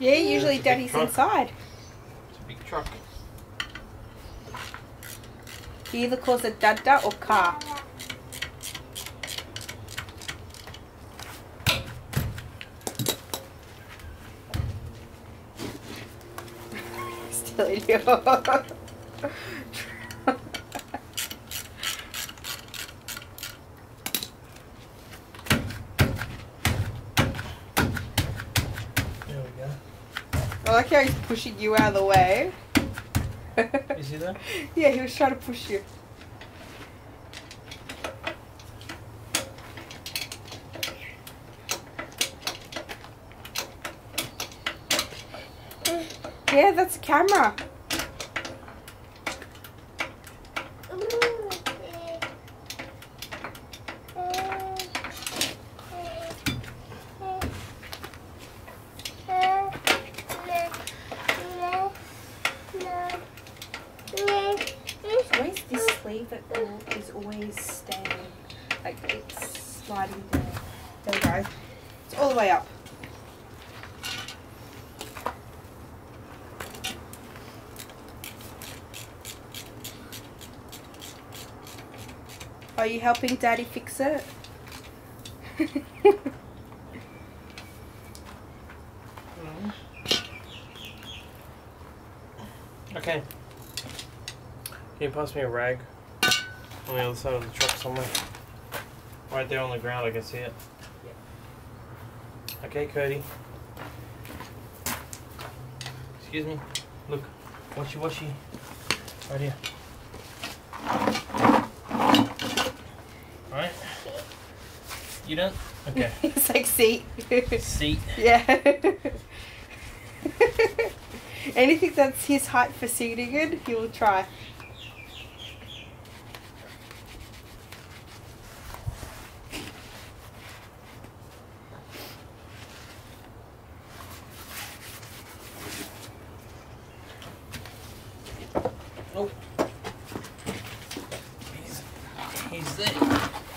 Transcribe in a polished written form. Yeah, usually Daddy's inside. It's a big truck. He either calls her Dada or Ka. Still you. I like how he's pushing you out of the way. Is he there? Yeah, he was trying to push you. Yeah, that's a camera. Are you helping Daddy fix it? Okay. Can you pass me a rag? On the other side of the truck somewhere. Right there on the ground, I can see it. Yeah. Okay, Cody. Excuse me. Look. Washy washy. Right here. Right? You done? Okay. It's like seat. Seat. Yeah. Anything that's his height for seating it, he will try. Oh. He's there.